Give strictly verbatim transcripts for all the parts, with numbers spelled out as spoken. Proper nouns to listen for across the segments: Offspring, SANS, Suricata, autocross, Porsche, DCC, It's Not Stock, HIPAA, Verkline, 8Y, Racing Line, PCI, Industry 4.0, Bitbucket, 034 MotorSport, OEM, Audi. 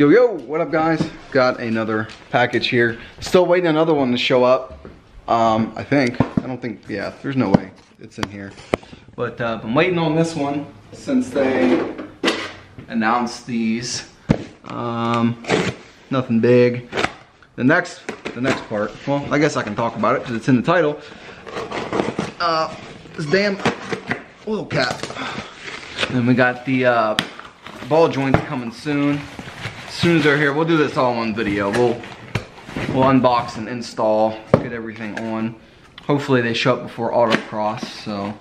Yo, yo, what up guys? Got another package here. Still waiting on another one to show up. Um, I think, I don't think, yeah, there's no way it's in here. But uh, I'm waiting on this one since they announced these. Um, nothing big. The next, the next part, well, I guess I can talk about it because it's in the title. Uh, this damn oil cap. Then we got the uh, ball joints coming soon. As soon as they're here, we'll do this all in one video. We'll we'll unbox and install, get everything on. Hopefully they show up before autocross. So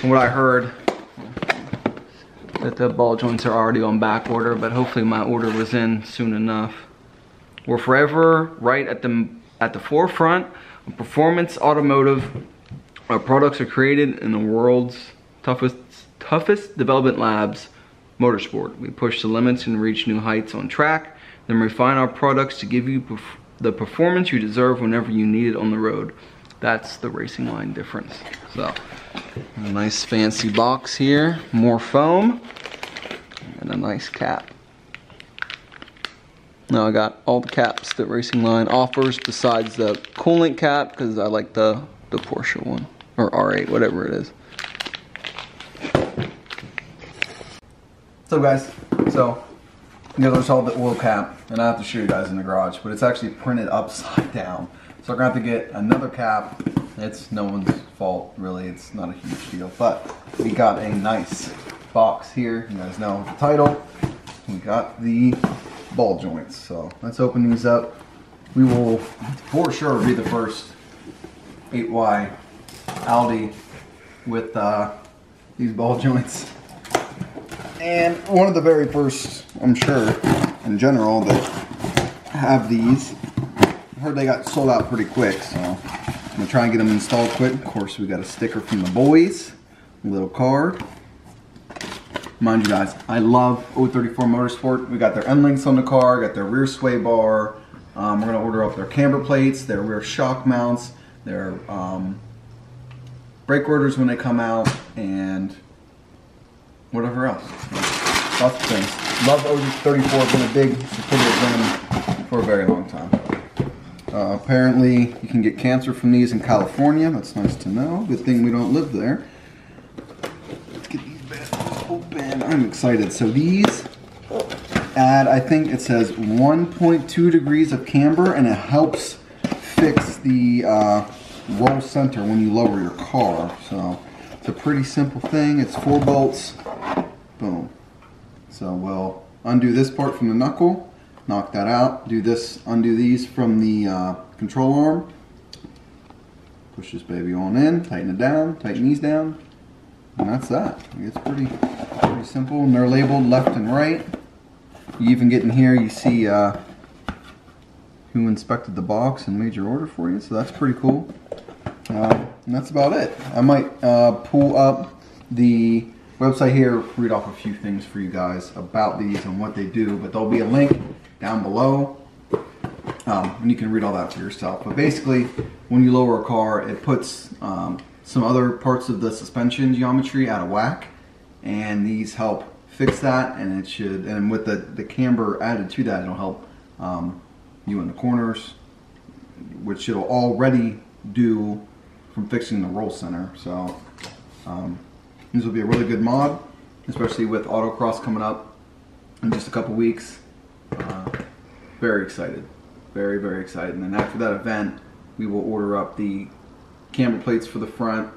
from what I heard, that the ball joints are already on back order, but hopefully my order was in soon enough. We're forever right at the at the forefront of performance automotive. Our products are created in the world's toughest toughest development labs. Motorsport. We push the limits and reach new heights on track, then refine our products to give you perf the performance you deserve whenever you need it on the road. That's the Racing Line difference. So, a nice fancy box here, more foam, and a nice cap. Now I got all the caps that Racing Line offers besides the coolant cap, because I like the, the Porsche one, or R eight, whatever it is. So guys, so you know, there's all the oil cap, and I have to show you guys in the garage, but it's actually printed upside down. So I'm gonna have to get another cap. It's no one's fault, really. It's not a huge deal, but we got a nice box here. You guys know the title. We got the ball joints. So let's open these up. We will, for sure, be the first eight Y Audi with uh, these ball joints. And one of the very first, I'm sure, in general, that have these. I heard they got sold out pretty quick, so I'm going to try and get them installed quick. Of course, we got a sticker from the boys, a little card. Mind you guys, I love zero three four Motorsport. We got their end links on the car, got their rear sway bar. Um, we're going to order up their camber plates, their rear shock mounts, their um, brake orders when they come out, and whatever else. Lots of things. Love zero three four, been a big supporter of them for a very long time. Uh, apparently, you can get cancer from these in California. That's nice to know. Good thing we don't live there. Let's get these bad boys open. I'm excited. So these add, I think it says one point two degrees of camber, and it helps fix the uh, roll center when you lower your car. So it's a pretty simple thing. It's four bolts. Boom. So we'll undo this part from the knuckle, knock that out, do this, undo these from the uh, control arm, push this baby on in, tighten it down, tighten these down, and that's that. It's pretty, pretty simple, and they're labeled left and right. You even get in here, you see uh, who inspected the box and made your order for you, so that's pretty cool. Uh, and that's about it. I might uh, pull up the website here, read off a few things for you guys about these and what they do, but there'll be a link down below, um, and you can read all that for yourself. But basically, when you lower a car, it puts um, some other parts of the suspension geometry out of whack, and these help fix that. And it should, and with the the camber added to that, it'll help um, you in the corners, which it'll already do from fixing the roll center. So. Um, This will be a really good mod, especially with autocross coming up in just a couple weeks. Uh, very excited, very very excited. And then after that event, we will order up the camber plates for the front.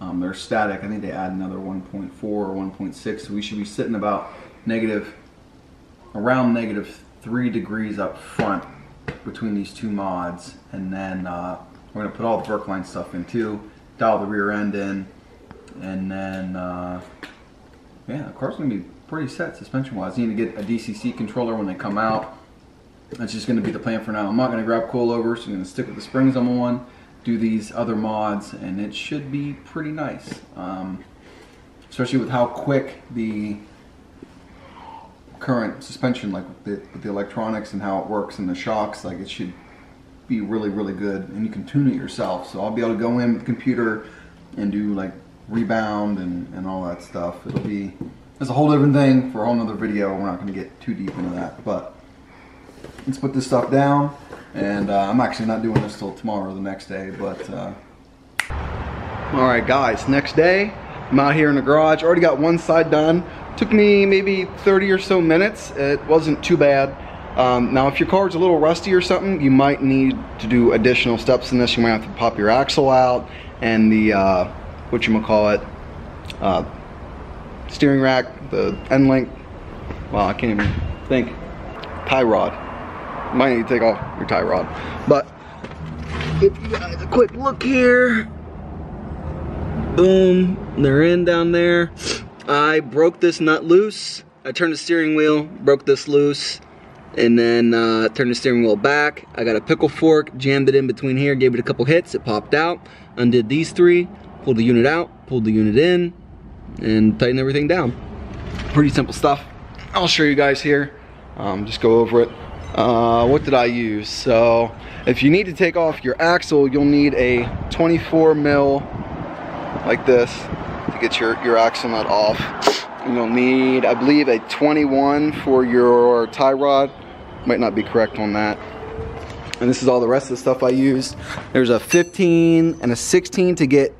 Um, they're static. I think they add another one point four or one point six, so we should be sitting about negative, around negative three degrees up front between these two mods. And then uh, we're gonna put all the Verkline stuff in too, dial the rear end in. And then, uh, yeah, the car's going to be pretty set suspension-wise. You need to get a D C C controller when they come out. That's just going to be the plan for now. I'm not going to grab coilovers. I'm going to stick with the springs I'm on, do these other mods, and it should be pretty nice. Um, especially with how quick the current suspension, like with the, with the electronics and how it works and the shocks, like it should be really, really good. And you can tune it yourself. So I'll be able to go in with the computer and do, like, rebound and, and all that stuff. It'll be It's a whole different thing for a whole nother video. We're not going to get too deep into that, but let's put this stuff down. And uh, I'm actually not doing this till tomorrow or the next day, but uh... all right, guys, next day. I'm out here in the garage. Already got one side done. Took me maybe thirty or so minutes. It wasn't too bad. Um, now if your car's a little rusty or something, you might need to do additional steps in this. You might have to pop your axle out and the uh, whatchamacallit, uh, steering rack, the end link, wow, I can't even think, tie rod. You might need to take off your tie rod. But if you guys, a quick look here, boom, they're in down there. I broke this nut loose, I turned the steering wheel, broke this loose, and then uh, turned the steering wheel back. I got a pickle fork, jammed it in between here, gave it a couple hits, it popped out. Undid these three, pulled the unit out, pulled the unit in, and tightened everything down. Pretty simple stuff. I'll show you guys here. Um, just go over it. Uh, what did I use? So if you need to take off your axle, you'll need a twenty-four mil like this to get your, your axle nut off. You'll need, I believe, a twenty-one for your tie rod. Might not be correct on that. And this is all the rest of the stuff I used. There's a fifteen and a sixteen to get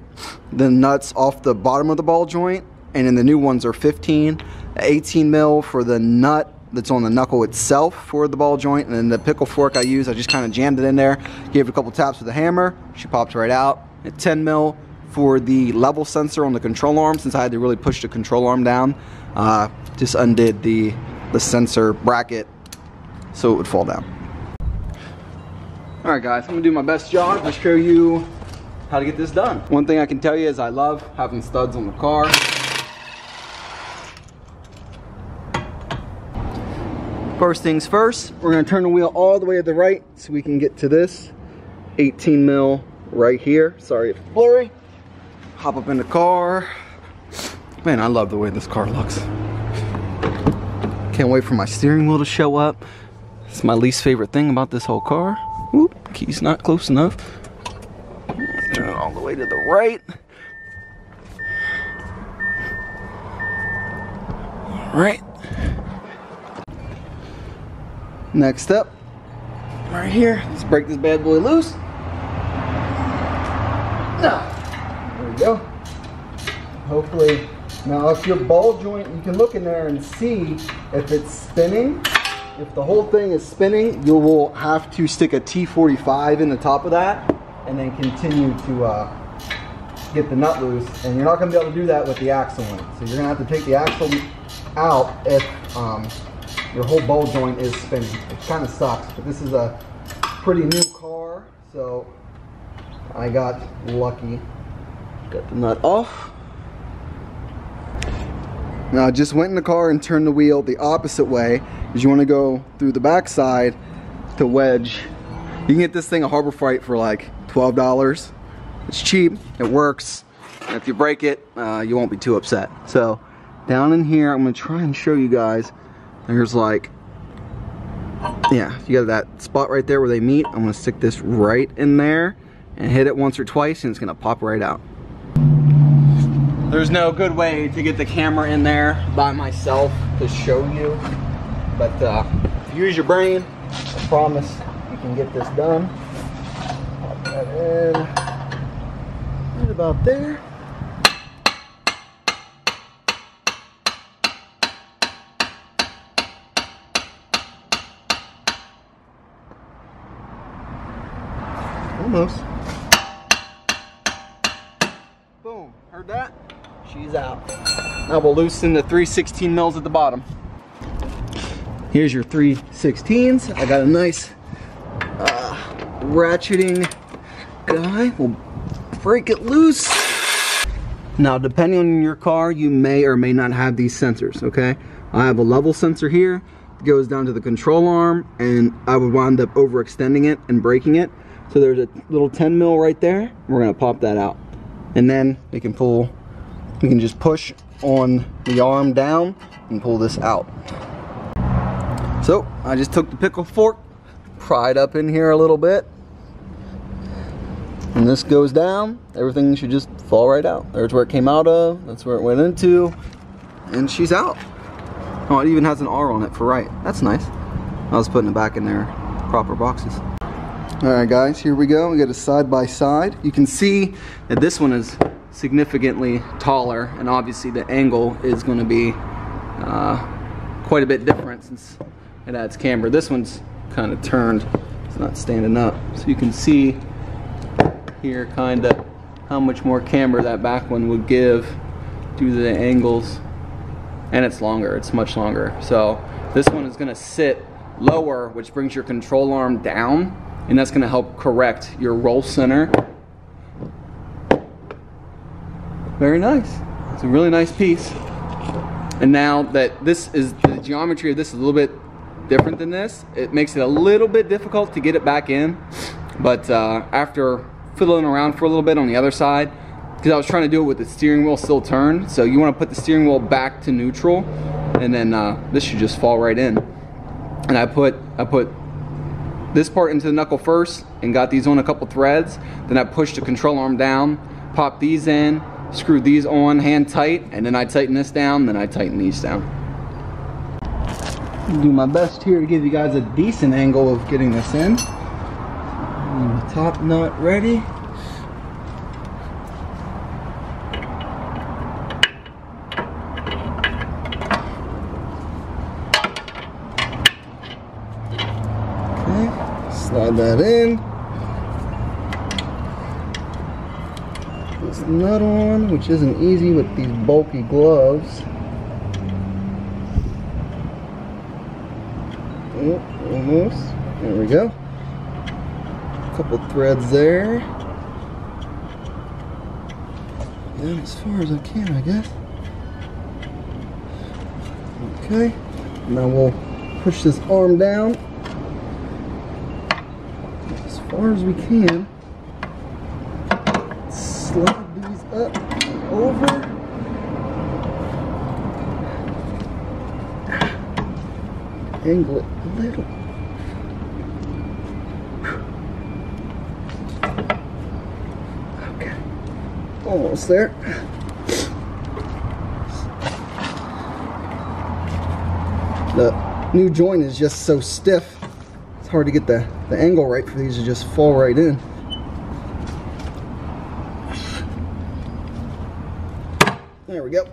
the nuts off the bottom of the ball joint, and then the new ones are fifteen. eighteen mil for the nut that's on the knuckle itself for the ball joint, and then the pickle fork I used, I just kind of jammed it in there, gave it a couple taps with a hammer, she popped right out. At ten mil for the level sensor on the control arm, since I had to really push the control arm down, uh, just undid the the sensor bracket so it would fall down. All right, guys, I'm gonna do my best job to show you how to get this done. One thing I can tell you is I love having studs on the car. First things first, we're gonna turn the wheel all the way to the right so we can get to this eighteen mil right here. Sorry if it's blurry. Hop up in the car. Man, I love the way this car looks. Can't wait for my steering wheel to show up. It's my least favorite thing about this whole car. Whoop, key's not close enough. Turn it all the way to the right. All right. Next up, right here. Let's break this bad boy loose. Now, there we go. Hopefully, now if your ball joint, you can look in there and see if it's spinning. If the whole thing is spinning, you will have to stick a T forty-five in the top of that, and then continue to uh, get the nut loose. And you're not gonna be able to do that with the axle in. So you're gonna have to take the axle out if um, your whole ball joint is spinning. It kind of sucks, but this is a pretty new car, so I got lucky. Got the nut off. Now I just went in the car and turned the wheel the opposite way, because you wanna go through the backside to wedge. You can get this thing at Harbor Freight for like twelve dollars. It's cheap, it works, and if you break it, uh, you won't be too upset. So down in here, I'm gonna try and show you guys. There's like, yeah, you got that spot right there where they meet. I'm gonna stick this right in there and hit it once or twice, and it's gonna pop right out. There's no good way to get the camera in there by myself to show you, but uh, if you use your brain, I promise you can get this done. Pop that in. Right about there. Almost. Boom, heard that? She's out. Now we'll loosen the three sixteen mils at the bottom. Here's your three sixteens. I got a nice uh, ratcheting guy. We'll break it loose. Now, depending on your car, you may or may not have these sensors, okay? I have a level sensor here. It goes down to the control arm, and I would wind up overextending it and breaking it. So there's a little ten mil right there. We're gonna pop that out. And then we can pull, we can just push on the arm down and pull this out. So I just took the pickle fork, pried up in here a little bit. And this goes down, everything should just fall right out. There's where it came out of, that's where it went into. and she's out. Oh, it even has an R on it for right. That's nice. I was putting it back in their proper boxes. Alright guys, here we go. We got a side by side. You can see that this one is significantly taller, and obviously the angle is going to be uh, quite a bit different since it adds camber. This one's kind of turned. It's not standing up. So you can see here kind of how much more camber that back one would give due to the angles. And it's longer. It's much longer. So this one is going to sit lower, which brings your control arm down, and that's going to help correct your roll center. Very nice. It's a really nice piece. And now that this is, the geometry of this is a little bit different than this, it makes it a little bit difficult to get it back in. But uh, after fiddling around for a little bit on the other side, because I was trying to do it with the steering wheel still turned, so you want to put the steering wheel back to neutral, and then uh, this should just fall right in. And I put, I put this part into the knuckle first and got these on a couple threads. Then I pushed the control arm down, popped these in, screw these on hand tight, and then I tighten this down, then I tighten these down. I'll do my best here to give you guys a decent angle of getting this in. And the top nut ready. Okay, slide that in. Nut on, which isn't easy with these bulky gloves. Oh, almost. There we go. A couple threads there. And as far as I can, I guess. Okay. Now we'll push this arm down as far as we can. Slide up and over. Angle it a little. Okay. Almost there. The new joint is just so stiff. It's hard to get the, the angle right for these to just fall right in. There we go.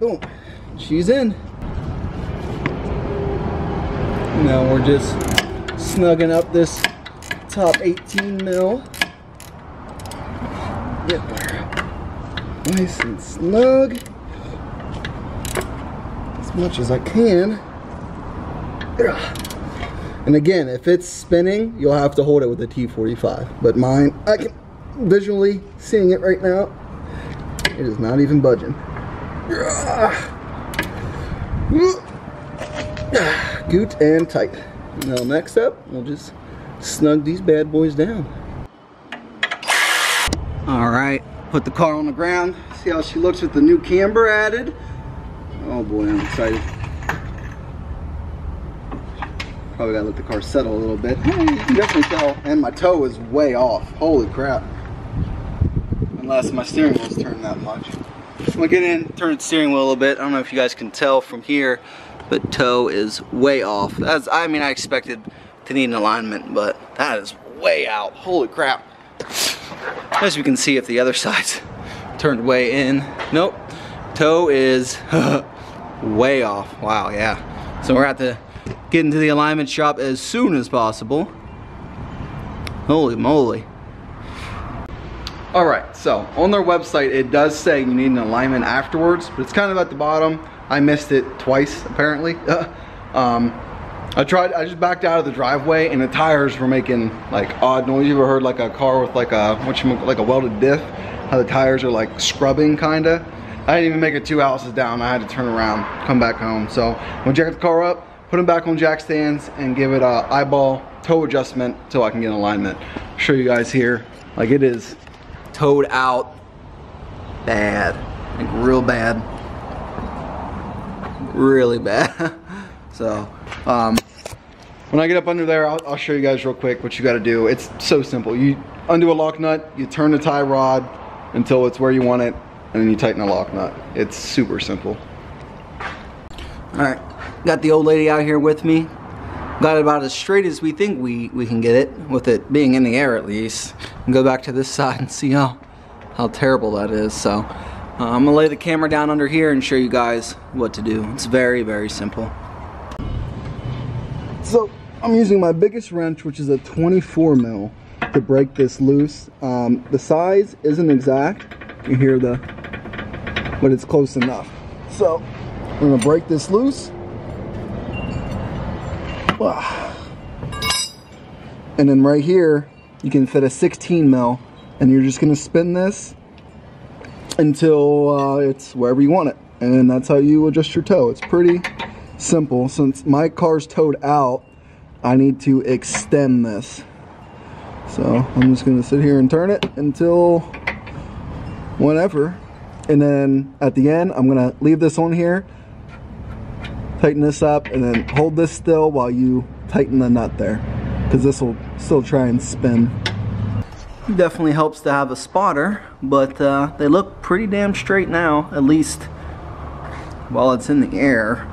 Boom. She's in. Now we're just snugging up this top eighteen mil. Get there. Nice and snug. As much as I can. And again, if it's spinning, you'll have to hold it with a T forty-five. But mine, I can visually seeing it right now. It is not even budging. Goot and tight. Now next up, we'll just snug these bad boys down. All right, put the car on the ground. See how she looks with the new camber added. Oh boy, I'm excited. Probably gotta let the car settle a little bit. Hey, you can definitely tell, and my toe is way off. Holy crap. Unless my steering wheel's turned that much. I'm gonna get in, turn the steering wheel a little bit. I don't know if you guys can tell from here, but toe is way off. That's, I mean, I expected to need an alignment, but that is way out. Holy crap. As you can see, if the other side's turned way in. Nope, toe is way off. Wow, yeah. So we're gonna have to get into the alignment shop as soon as possible. Holy moly. Alright, so on their website it does say you need an alignment afterwards, but it's kind of at the bottom. I missed it twice apparently. um, I tried, I just backed out of the driveway and the tires were making like odd noise. You ever heard like a car with like a, what you, like a welded diff, how the tires are like scrubbing kinda? I didn't even make it two houses down. I had to turn around, come back home. So I'm gonna jack the car up, put them back on jack stands, and give it a eyeball toe adjustment till I can get an alignment. I'll show you guys here, like it is towed out bad, like real bad, really bad. So um, when I get up under there, I'll, I'll show you guys real quick what you got to do. It's so simple. You undo a lock nut, you turn the tie rod until it's where you want it, and then you tighten the lock nut. It's super simple. All right, got the old lady out here with me. Got it about as straight as we think we, we can get it, with it being in the air at least. And go back to this side and see how, how terrible that is. So uh, I'm gonna lay the camera down under here and show you guys what to do. It's very, very simple. So I'm using my biggest wrench, which is a twenty-four mil, to break this loose. Um, the size isn't exact. You hear the, but it's close enough. So I'm gonna break this loose. And then right here you can fit a sixteen mil, and you're just gonna spin this until uh, it's wherever you want it, and that's how you adjust your toe. It's pretty simple. Since my car's towed out, I need to extend this, so I'm just gonna sit here and turn it until whenever, and then at the end I'm gonna leave this on here, tighten this up, and then hold this still while you tighten the nut there, because this will still try and spin. It definitely helps to have a spotter, but uh, they look pretty damn straight now, at least while it's in the air.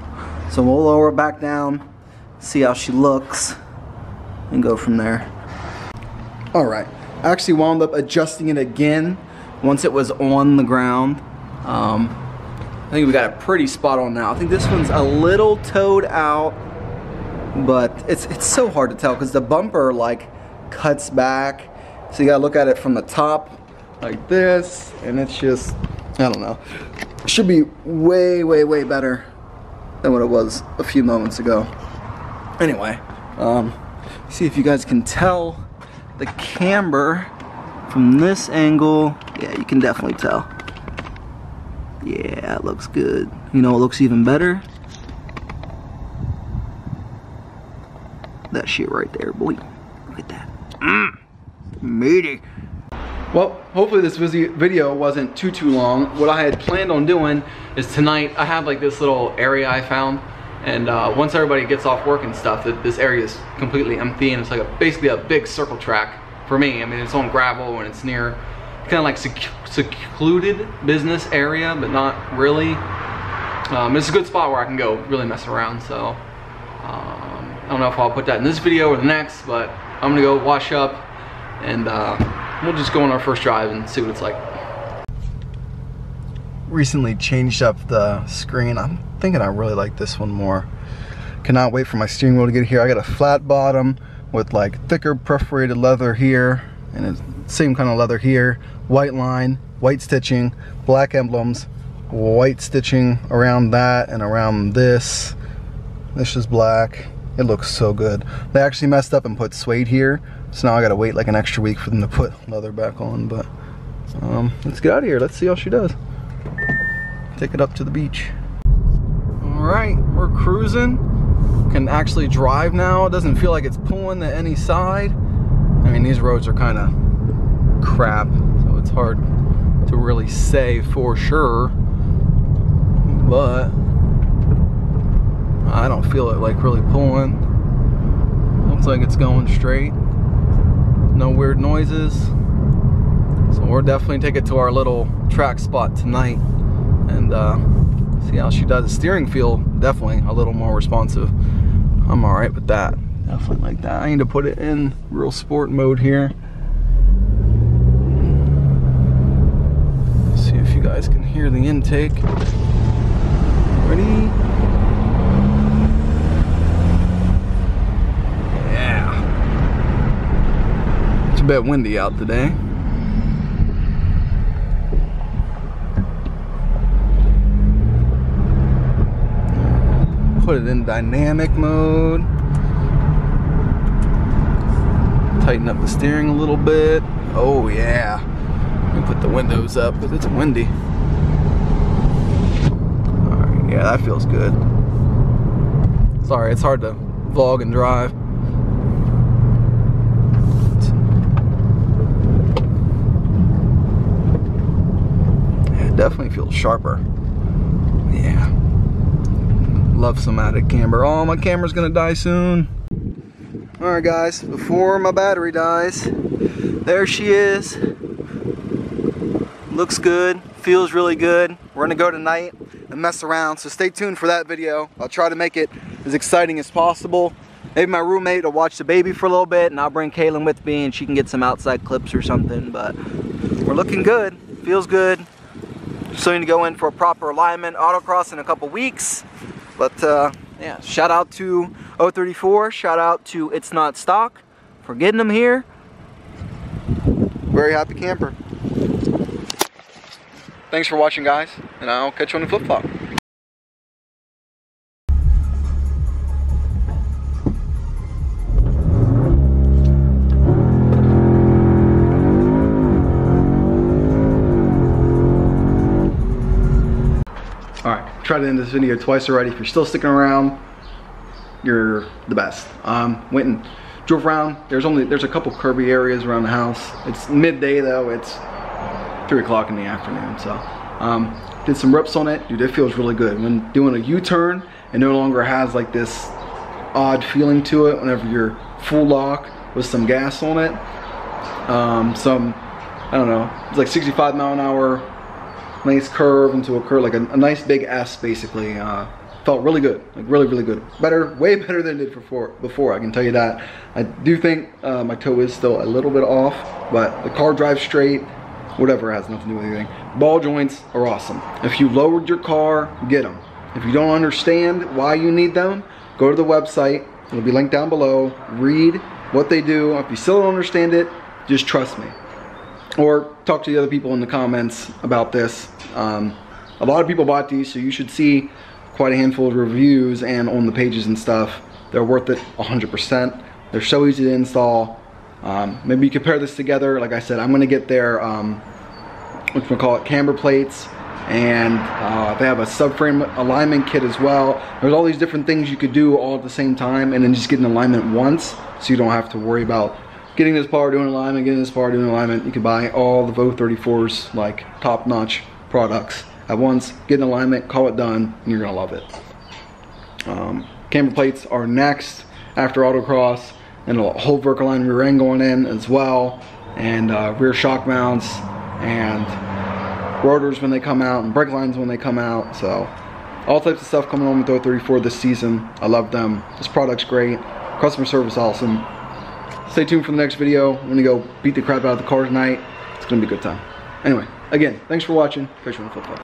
So we'll lower it back down, see how she looks, and go from there. Alright, I actually wound up adjusting it again once it was on the ground. Um, I think we got it pretty spot on now. I think this one's a little towed out, but it's it's so hard to tell because the bumper like cuts back. So you gotta look at it from the top like this, and it's just, I don't know. It should be way, way, way better than what it was a few moments ago. Anyway, um, see if you guys can tell the camber from this angle. Yeah, you can definitely tell. Yeah, it looks good. You know, it looks even better. That shit right there, boy. Look at that. Mmm, meaty. Well, hopefully this video wasn't too, too long. What I had planned on doing is tonight, I have like this little area I found. And uh, once everybody gets off work and stuff, that this area is completely empty. And it's like a, basically a big circle track for me. I mean, it's on gravel and it's near kind of like sec secluded business area, but not really. Um, it's a good spot where I can go really mess around, so um, I don't know if I'll put that in this video or the next, but I'm gonna go wash up and uh, we'll just go on our first drive and see what it's like. Recently changed up the screen. I'm thinking I really like this one more. Cannot wait for my steering wheel to get here. I got a flat bottom with like thicker perforated leather here, and it's same kind of leather here, white line, white stitching, black emblems, white stitching around that and around this. This is black. It looks so good. They actually messed up and put suede here, so now I gotta wait like an extra week for them to put leather back on, but um, let's get out of here. Let's see how she does. Take it up to the beach. Alright, we're cruising. Can actually drive now. It doesn't feel like it's pulling to any side. I mean, these roads are kind of crap, so it's hard to really say for sure, but I don't feel it like really pulling. Looks like it's going straight, no weird noises, so we'll definitely take it to our little track spot tonight and uh, see how she does. The steering feel definitely a little more responsive. I'm alright with that. Definitely like that. I need to put it in real sport mode here. Guys can hear the intake. Ready? Yeah. It's a bit windy out today. Put it in dynamic mode. Tighten up the steering a little bit. Oh yeah. Put the windows up because it's windy. Alright, yeah, that feels good. Sorry, it's hard to vlog and drive. Yeah, it definitely feels sharper. Yeah. Love some added camber. Oh, my camera's gonna die soon. Alright, guys, before my battery dies, there she is. Looks good, feels really good. We're gonna go tonight and mess around, so stay tuned for that video. I'll try to make it as exciting as possible. Maybe my roommate will watch the baby for a little bit, and I'll bring Kaylin with me and she can get some outside clips or something, but we're looking good, feels good. Still need to go in for a proper alignment autocross in a couple weeks, but uh, yeah, shout out to zero three four, shout out to It's Not Stock for getting them here. Very happy camper. Thanks for watching, guys, and I'll catch you on the flip-flop. Alright, tried to end this video twice already. If you're still sticking around, you're the best. Um, went and drove around. There's only there's a couple curvy areas around the house. It's midday though. It's three o'clock in the afternoon. So um, did some rips on it. Dude, it feels really good. When doing a U-turn, it no longer has like this odd feeling to it whenever you're full lock with some gas on it. Um, some, I don't know, it's like sixty-five mile an hour nice curve into a curve, like a, a nice big S basically. Uh, felt really good, like really, really good. Better, way better than it did before, before, I can tell you that. I do think uh, my toe is still a little bit off, but the car drives straight, whatever, has nothing to do with anything. Ball joints are awesome. If you lowered your car, get them. If you don't understand why you need them, go to the website, it'll be linked down below, read what they do. If you still don't understand it, just trust me. Or talk to the other people in the comments about this. Um, a lot of people bought these, so you should see quite a handful of reviews and on the pages and stuff. They're worth it one hundred percent. They're so easy to install. Um, maybe you compare this together. Like I said, I'm gonna get their, um, whatchamacallit, camber plates, and uh, they have a subframe alignment kit as well. There's all these different things you could do all at the same time and then just get an alignment once, so you don't have to worry about getting this power doing alignment, getting this power doing alignment. You can buy all the zero three fours, like top-notch products at once, get an alignment, call it done, and you're gonna love it. Um, camber plates are next after autocross, and a whole Verkaline rear end going in as well, and uh, rear shock mounts, and rotors when they come out, and brake lines when they come out. So all types of stuff coming on with zero three four this season. I love them. This product's great. Customer service awesome. Stay tuned for the next video. I'm gonna go beat the crap out of the car tonight. It's gonna be a good time. Anyway, again, thanks for watching. Catch you on the flip-flop.